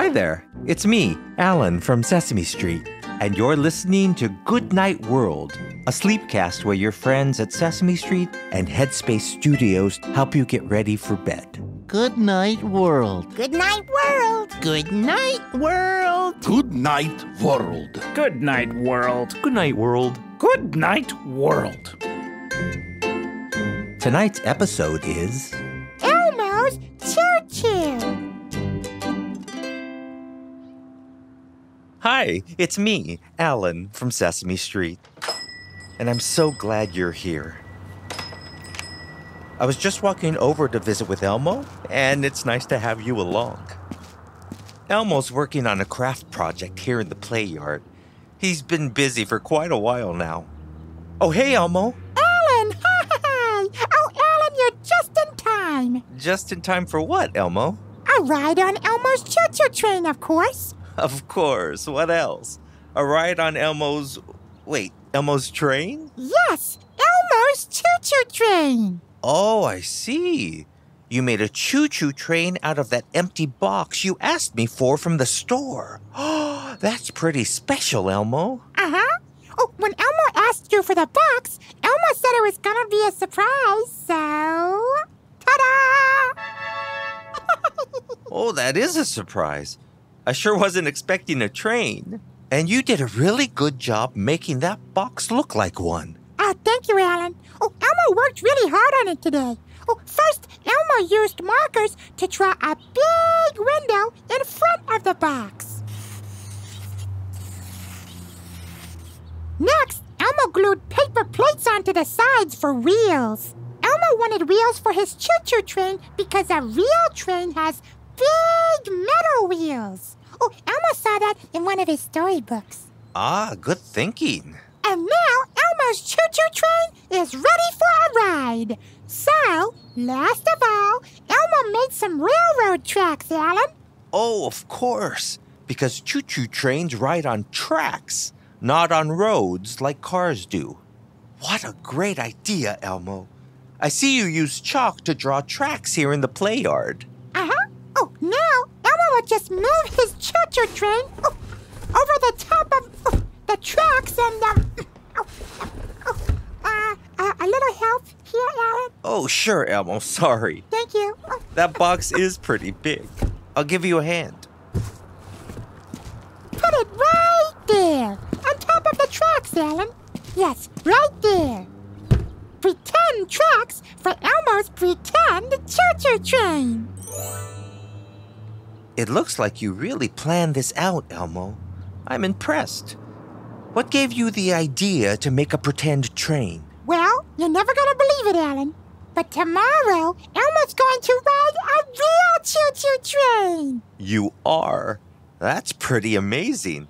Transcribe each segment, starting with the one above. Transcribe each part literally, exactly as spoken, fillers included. Hi there, it's me, Alan from Sesame Street, and you're listening to Good Night World, a sleepcast where your friends at Sesame Street and Headspace Studios help you get ready for bed. Good night, world. Good night, world. Good night, world. Good night, world. Good night, world. Good night, world. Good night, world. Tonight's episode is Elmo's Choo Choo. Hi, it's me, Alan from Sesame Street. And I'm so glad you're here. I was just walking over to visit with Elmo, and it's nice to have you along. Elmo's working on a craft project here in the play yard. He's been busy for quite a while now. Oh, hey, Elmo. Alan, hi. Oh, Alan, you're just in time. Just in time for what, Elmo? A ride on Elmo's choo-choo train, of course. Of course. What else? A ride on Elmo's... Wait, Elmo's train? Yes, Elmo's choo-choo train. Oh, I see. You made a choo-choo train out of that empty box you asked me for from the store. Oh, that's pretty special, Elmo. Uh-huh. Oh, when Elmo asked you for the box, Elmo said it was gonna be a surprise, so... Ta-da! Oh, that is a surprise. I sure wasn't expecting a train. And you did a really good job making that box look like one. Oh, thank you, Alan. Oh, Elmo worked really hard on it today. Oh, first, Elmo used markers to draw a big window in front of the box. Next, Elmo glued paper plates onto the sides for wheels. Elmo wanted wheels for his choo-choo train because a real train has big metal wheels. Oh, Elmo saw that in one of his storybooks. Ah, good thinking. And now Elmo's choo-choo train is ready for a ride. So, last of all, Elmo made some railroad tracks, Alan. Oh, of course, because choo-choo trains ride on tracks, not on roads like cars do. What a great idea, Elmo. I see you use chalk to draw tracks here in the play yard. Uh-huh. Oh, now Elmo will just move his choo-choo train oh, over the top of oh, the tracks and uh, oh, oh, uh, uh, a little help here, Alan. Oh, sure, Elmo. Sorry. Thank you. Oh. That box is pretty big. I'll give you a hand. Put it right there, on top of the tracks, Alan. Yes, right there. Pretend tracks for Elmo's pretend choo-choo train. It looks like you really planned this out, Elmo. I'm impressed. What gave you the idea to make a pretend train? Well, you're never going to believe it, Alan. But tomorrow, Elmo's going to ride a real choo-choo train. You are? That's pretty amazing.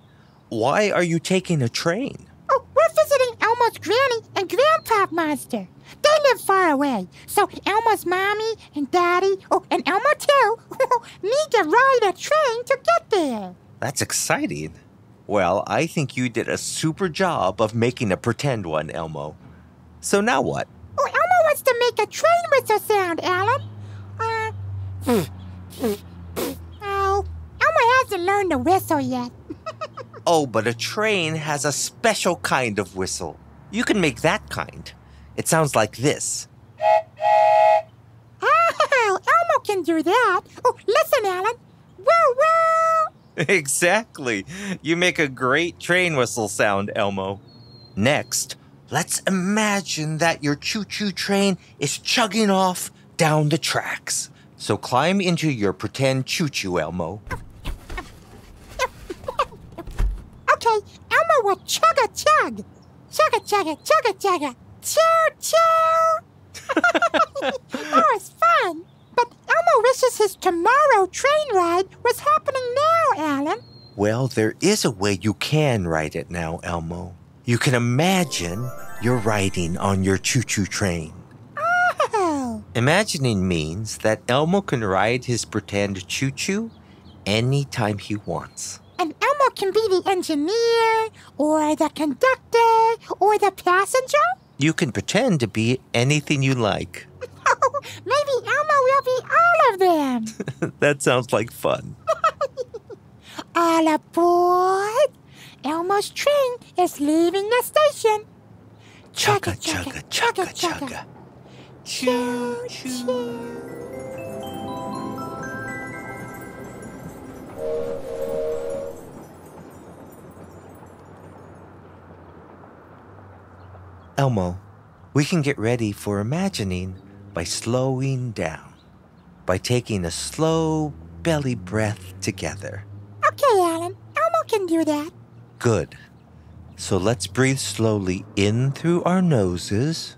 Why are you taking a train? Oh, we're visiting Elmo's granny and grandpa monster. They live far away, so Elmo's mommy and daddy, oh, and Elmo too, need to ride a train to get there. That's exciting. Well, I think you did a super job of making a pretend one, Elmo. So now what? Oh, Elmo wants to make a train whistle sound, Alan. Uh, oh, Elmo hasn't learned to whistle yet. Oh, but a train has a special kind of whistle. You can make that kind. It sounds like this. Oh, Elmo can do that. Oh, listen, Alan. Woo, woo! Exactly. You make a great train whistle sound, Elmo. Next, let's imagine that your choo-choo train is chugging off down the tracks. So climb into your pretend choo-choo, Elmo. Okay, Elmo will chug-a-chug. Chug-a-chug-a, chug-a-chug-a. Choo-choo! That was fun. But Elmo wishes his tomorrow train ride was happening now, Alan. Well, there is a way you can ride it now, Elmo. You can imagine you're riding on your choo-choo train. Oh! Imagining means that Elmo can ride his pretend choo-choo anytime he wants. And Elmo can be the engineer, or the conductor, or the passenger. You can pretend to be anything you like. Oh, maybe Elmo will be all of them. That sounds like fun. All aboard! Elmo's train is leaving the station. Chugga, chugga, chugga, chugga. Choo, choo. Elmo, we can get ready for imagining by slowing down, by taking a slow belly breath together. Okay, Alan. Elmo can do that. Good. So let's breathe slowly in through our noses,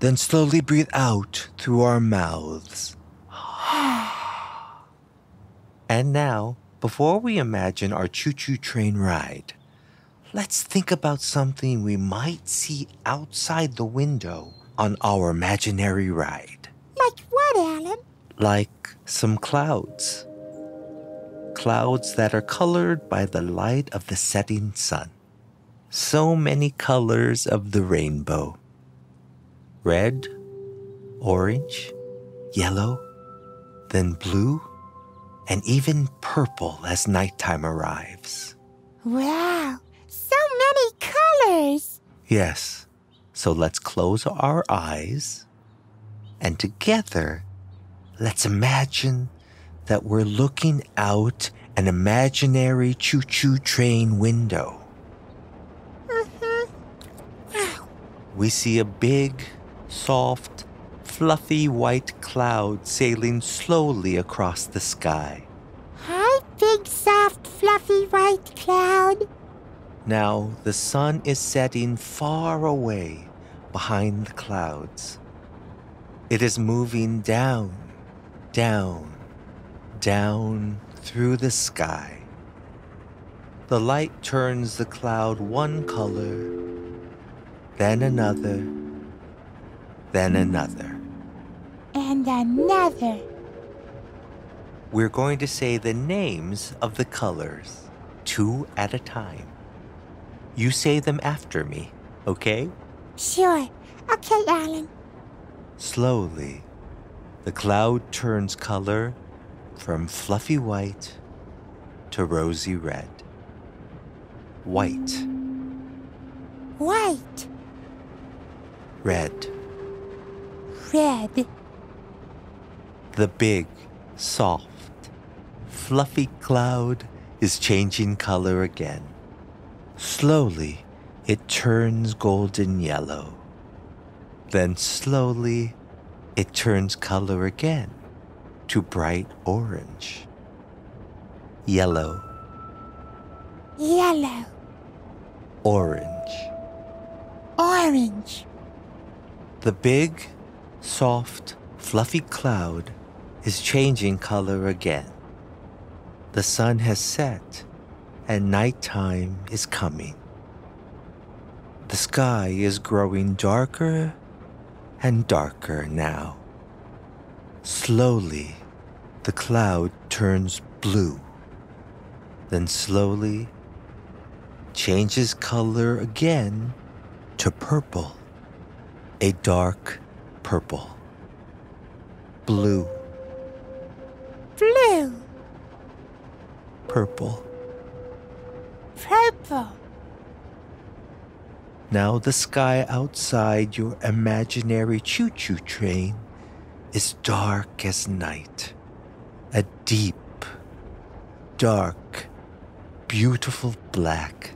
then slowly breathe out through our mouths. And now, before we imagine our choo-choo train ride, let's think about something we might see outside the window on our imaginary ride. Like what, Alan? Like some clouds. Clouds that are colored by the light of the setting sun. So many colors of the rainbow. Red, orange, yellow, then blue, and even purple as nighttime arrives. Wow, so many colors! Yes, so let's close our eyes, and together, let's imagine that we're looking out an imaginary choo-choo train window. Mm-hmm. Wow. We see a big, soft, fluffy white cloud sailing slowly across the sky. Hi, big, soft, fluffy white cloud. Now the sun is setting far away behind the clouds. It is moving down, down, down through the sky. The light turns the cloud one color, then another, then another. And another. We're going to say the names of the colors, two at a time. You say them after me, okay? Sure. Okay, Alan. Slowly, the cloud turns color from fluffy white to rosy red. White. White. Red. Red. The big, soft, fluffy cloud is changing color again. Slowly, it turns golden yellow. Then slowly, it turns color again to bright orange. Yellow. Yellow. Orange. Orange. The big, soft, fluffy cloud is changing color again. The sun has set and nighttime is coming. The sky is growing darker and darker now. Slowly, the cloud turns blue, then slowly changes color again to purple, a dark purple. Blue. Blue. Purple. Purple. Now the sky outside your imaginary choo-choo train is dark as night. A deep, dark, beautiful black,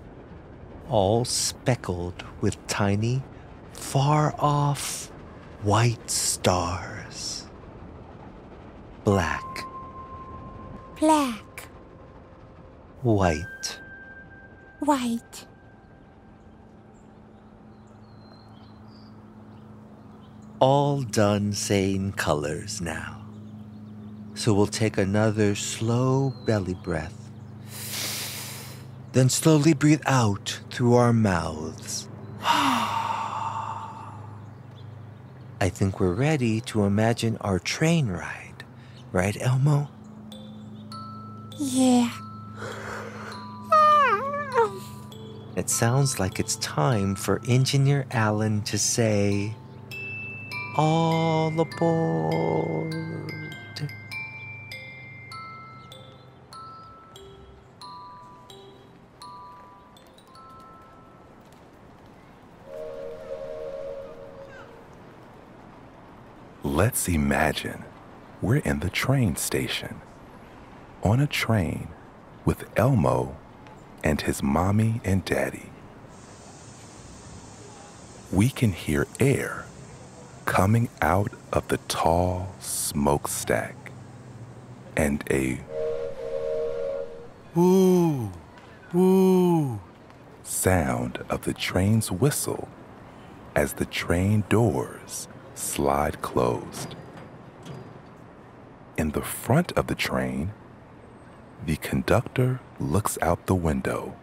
all speckled with tiny, far-off white stars. Black. Black. White. White. All done saying colors now. So we'll take another slow belly breath. Then slowly breathe out through our mouths. I think we're ready to imagine our train ride, right, Elmo? Yeah. It sounds like it's time for Engineer Alan to say, "All aboard." Let's imagine we're in the train station, on a train with Elmo and his mommy and daddy. We can hear air coming out of the tall smokestack and a woo, woo sound of the train's whistle as the train doors slide closed. In the front of the train, the conductor looks out the window.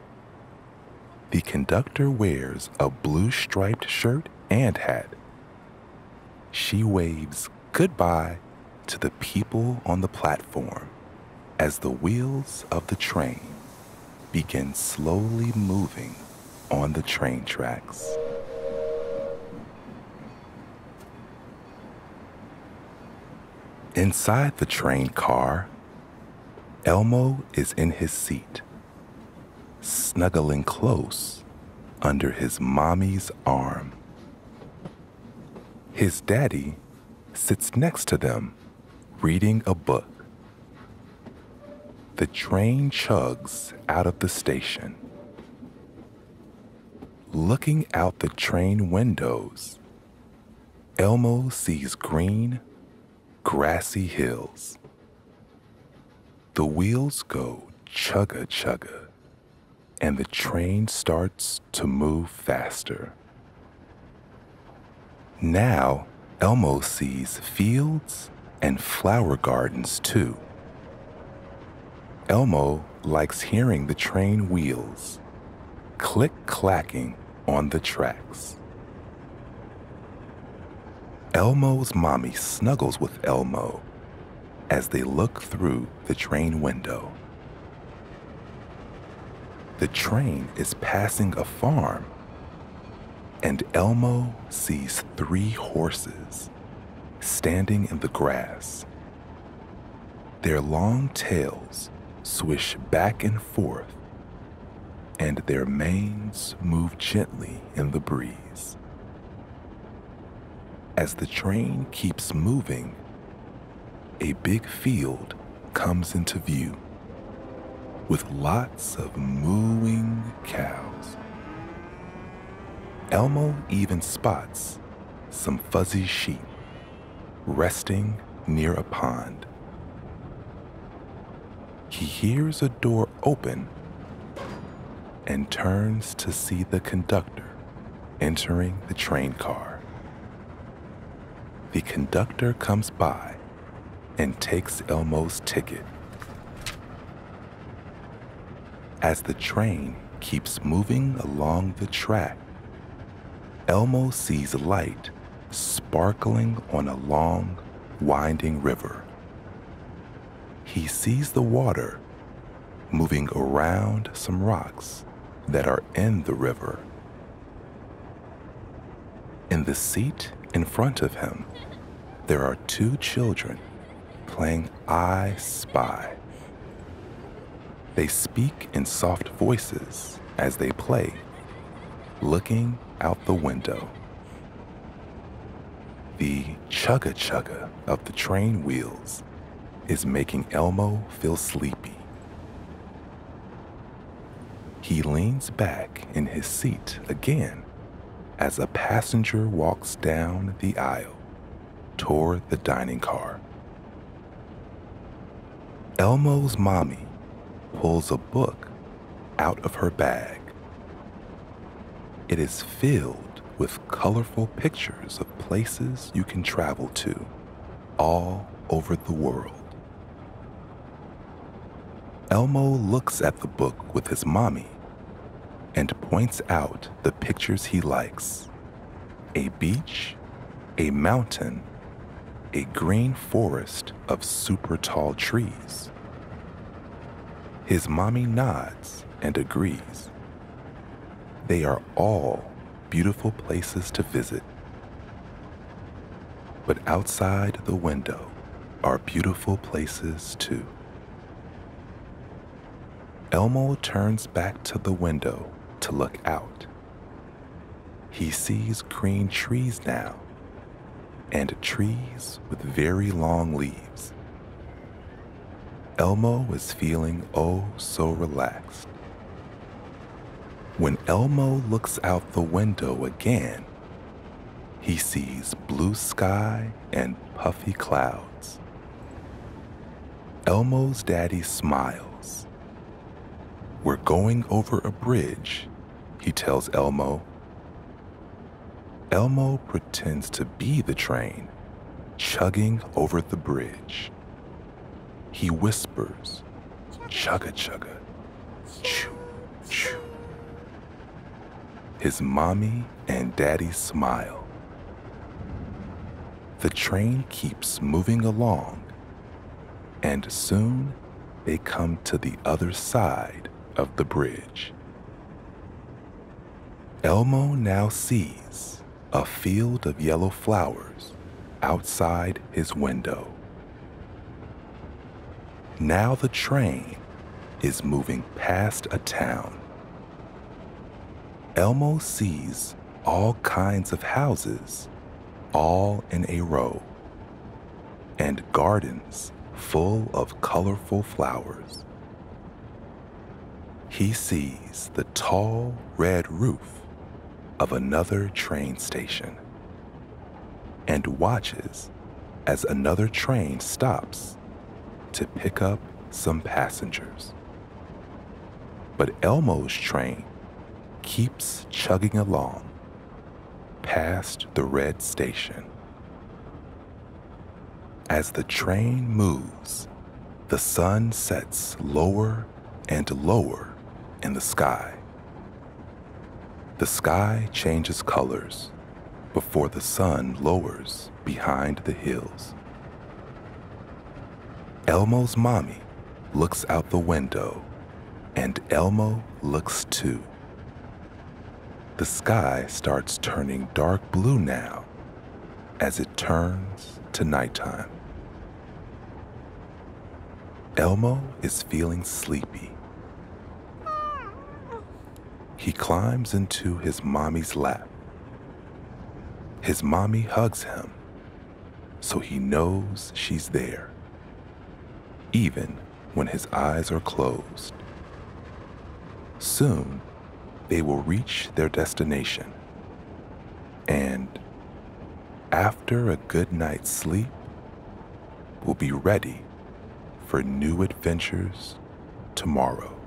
The conductor wears a blue striped shirt and hat. She waves goodbye to the people on the platform as the wheels of the train begin slowly moving on the train tracks. Inside the train car, Elmo is in his seat, snuggling close under his mommy's arm. His daddy sits next to them, reading a book. The train chugs out of the station. Looking out the train windows, Elmo sees green, grassy hills. The wheels go chugga-chugga, and the train starts to move faster. Now, Elmo sees fields and flower gardens too. Elmo likes hearing the train wheels click-clacking on the tracks. Elmo's mommy snuggles with Elmo as they look through the train window. The train is passing a farm, and Elmo sees three horses standing in the grass. Their long tails swish back and forth, and their manes move gently in the breeze. As the train keeps moving, a big field comes into view with lots of mooing cows. Elmo even spots some fuzzy sheep resting near a pond. He hears a door open and turns to see the conductor entering the train car. The conductor comes by and takes Elmo's ticket. As the train keeps moving along the track, Elmo sees light sparkling on a long, winding river. He sees the water moving around some rocks that are in the river. In the seat in front of him, there are two children playing I Spy. They speak in soft voices as they play, looking out the window. The chugga-chugga of the train wheels is making Elmo feel sleepy. He leans back in his seat again as a passenger walks down the aisle toward the dining car. Elmo's mommy pulls a book out of her bag. It is filled with colorful pictures of places you can travel to all over the world. Elmo looks at the book with his mommy and points out the pictures he likes: a beach, a mountain, a green forest of super tall trees. His mommy nods and agrees. They are all beautiful places to visit. But outside the window are beautiful places too. Elmo turns back to the window to look out. He sees green trees now and trees with very long leaves. Elmo was feeling oh so relaxed. When Elmo looks out the window again, he sees blue sky and puffy clouds. Elmo's daddy smiles. "We're going over a bridge," he tells Elmo. Elmo pretends to be the train, chugging over the bridge. He whispers, "Chugga chugga, choo choo." His mommy and daddy smile. The train keeps moving along, and soon they come to the other side of the bridge. Elmo now sees a field of yellow flowers outside his window. Now the train is moving past a town. Elmo sees all kinds of houses, all in a row, and gardens full of colorful flowers. He sees the tall red roof of another train station and watches as another train stops to pick up some passengers. But Elmo's train keeps chugging along past the red station. As the train moves, the sun sets lower and lower in the sky. The sky changes colors before the sun lowers behind the hills. Elmo's mommy looks out the window, and Elmo looks too. The sky starts turning dark blue now as it turns to nighttime. Elmo is feeling sleepy. He climbs into his mommy's lap. His mommy hugs him, so he knows she's there, even when his eyes are closed. Soon, they will reach their destination. And after a good night's sleep, we'll be ready for new adventures tomorrow.